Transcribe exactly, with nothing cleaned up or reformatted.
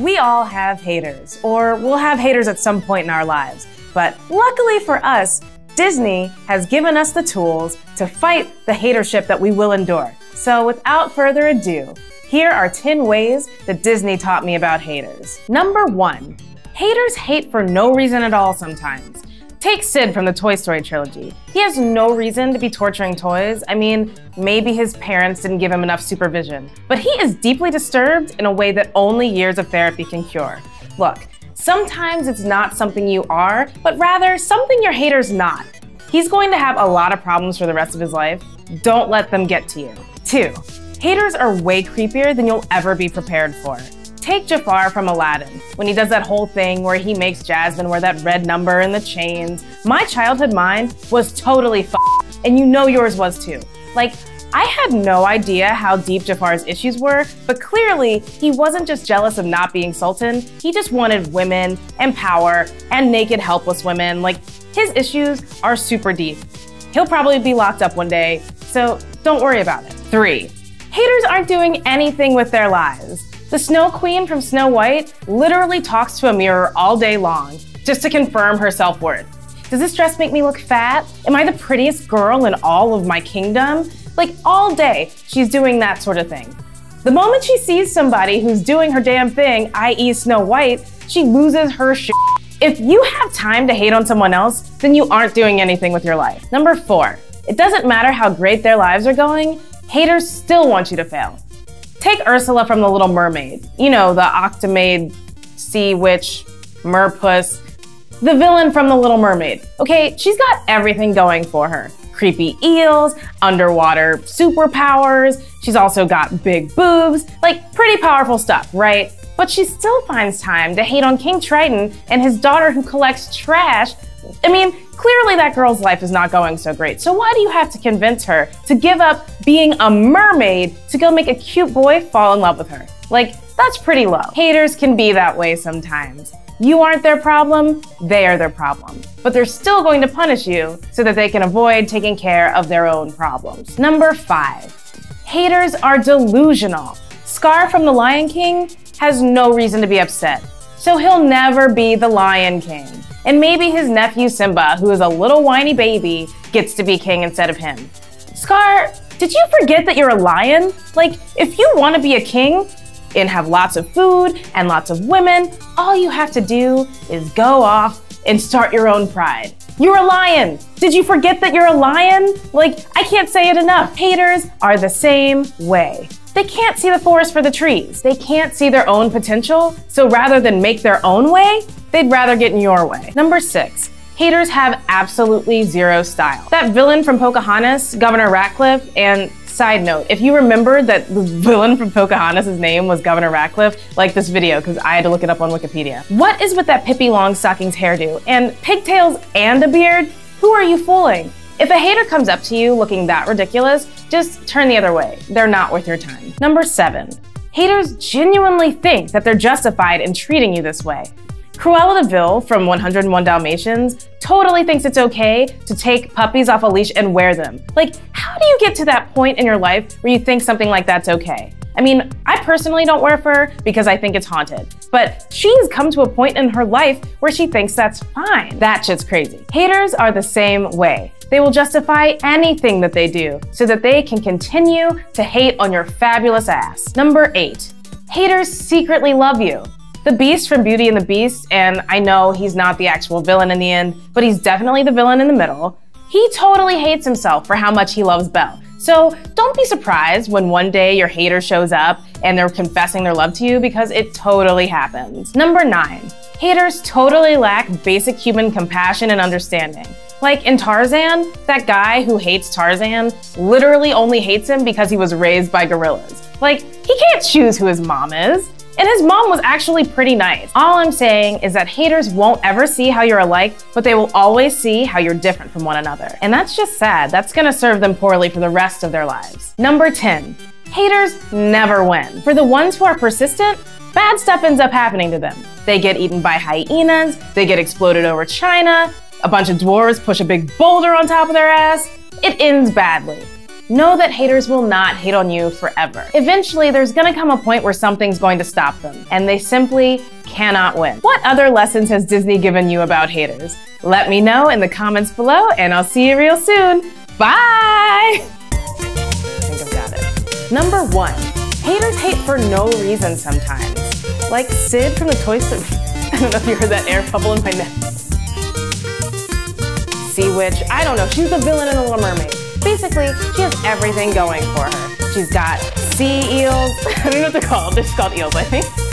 We all have haters, or we'll have haters at some point in our lives. But luckily for us, Disney has given us the tools to fight the hatership that we will endure. So without further ado, here are ten ways that Disney taught me about haters. Number one, haters hate for no reason at all sometimes. Take Sid from the Toy Story trilogy. He has no reason to be torturing toys. I mean, maybe his parents didn't give him enough supervision, but he is deeply disturbed in a way that only years of therapy can cure. Look, sometimes it's not something you are, but rather something your hater's not. He's going to have a lot of problems for the rest of his life. Don't let them get to you. Two, haters are way creepier than you'll ever be prepared for. Take Jafar from Aladdin, when he does that whole thing where he makes Jasmine wear that red number and the chains. My childhood mind was totally f***ed, and you know yours was too. Like, I had no idea how deep Jafar's issues were, but clearly he wasn't just jealous of not being Sultan, he just wanted women and power and naked helpless women. Like, his issues are super deep. He'll probably be locked up one day, so don't worry about it. Three, haters aren't doing anything with their lives. The Snow Queen from Snow White literally talks to a mirror all day long just to confirm her self-worth. Does this dress make me look fat? Am I the prettiest girl in all of my kingdom? Like, all day, she's doing that sort of thing. The moment she sees somebody who's doing her damn thing, that is. Snow White, she loses her shit. If you have time to hate on someone else, then you aren't doing anything with your life. Number four, it doesn't matter how great their lives are going, haters still want you to fail. Take Ursula from The Little Mermaid. You know, the octomade, sea witch, merpuss, the villain from The Little Mermaid. Okay, she's got everything going for her. Creepy eels, underwater superpowers. She's also got big boobs, like pretty powerful stuff, right? But she still finds time to hate on King Triton and his daughter who collects trash. I mean, clearly that girl's life is not going so great. So why do you have to convince her to give up being a mermaid to go make a cute boy fall in love with her? Like, that's pretty low. Haters can be that way sometimes. You aren't their problem, they are their problem. But they're still going to punish you so that they can avoid taking care of their own problems. Number five, haters are delusional. Scar from The Lion King has no reason to be upset. So he'll never be the Lion King. And maybe his nephew Simba, who is a little whiny baby, gets to be king instead of him. Scar, did you forget that you're a lion? Like, if you want to be a king and have lots of food and lots of women, all you have to do is go off and start your own pride. You're a lion. Did you forget that you're a lion? Like, I can't say it enough. Haters are the same way. They can't see the forest for the trees. They can't see their own potential. So rather than make their own way, they'd rather get in your way. Number six, haters have absolutely zero style. That villain from Pocahontas, Governor Ratcliffe, and side note, if you remember that the villain from Pocahontas' name was Governor Ratcliffe, like this video, because I had to look it up on Wikipedia. What is with that Pippi Longstocking's hairdo and pigtails and a beard? Who are you fooling? If a hater comes up to you looking that ridiculous, just turn the other way. They're not worth your time. Number seven, haters genuinely think that they're justified in treating you this way. Cruella De Vil from one oh one Dalmatians totally thinks it's okay to take puppies off a leash and wear them. Like, how do you get to that point in your life where you think something like that's okay? I mean, I personally don't wear fur because I think it's haunted, but she's come to a point in her life where she thinks that's fine. That shit's crazy. Haters are the same way. They will justify anything that they do so that they can continue to hate on your fabulous ass. Number eight, haters secretly love you. The Beast from Beauty and the Beast, and I know he's not the actual villain in the end, but he's definitely the villain in the middle. He totally hates himself for how much he loves Belle. So don't be surprised when one day your hater shows up and they're confessing their love to you, because it totally happens. Number nine, haters totally lack basic human compassion and understanding. Like in Tarzan, that guy who hates Tarzan literally only hates him because he was raised by gorillas. Like, he can't choose who his mom is. And his mom was actually pretty nice. All I'm saying is that haters won't ever see how you're alike, but they will always see how you're different from one another. And that's just sad. That's gonna serve them poorly for the rest of their lives. Number ten, haters never win. For the ones who are persistent, bad stuff ends up happening to them. They get eaten by hyenas, they get exploded over China, a bunch of dwarves push a big boulder on top of their ass. It ends badly. Know that haters will not hate on you forever. Eventually, there's gonna come a point where something's going to stop them, and they simply cannot win. What other lessons has Disney given you about haters? Let me know in the comments below, and I'll see you real soon. Bye! I think I've got it. Number one, haters hate for no reason sometimes. Like Sid from the Toy Story. I don't know if you heard that air bubble in my neck. Sea Witch, I don't know, she's the villain in The Little Mermaid. Basically, she has everything going for her. She's got sea eels, I don't know what they're called, they're just called eels, I think.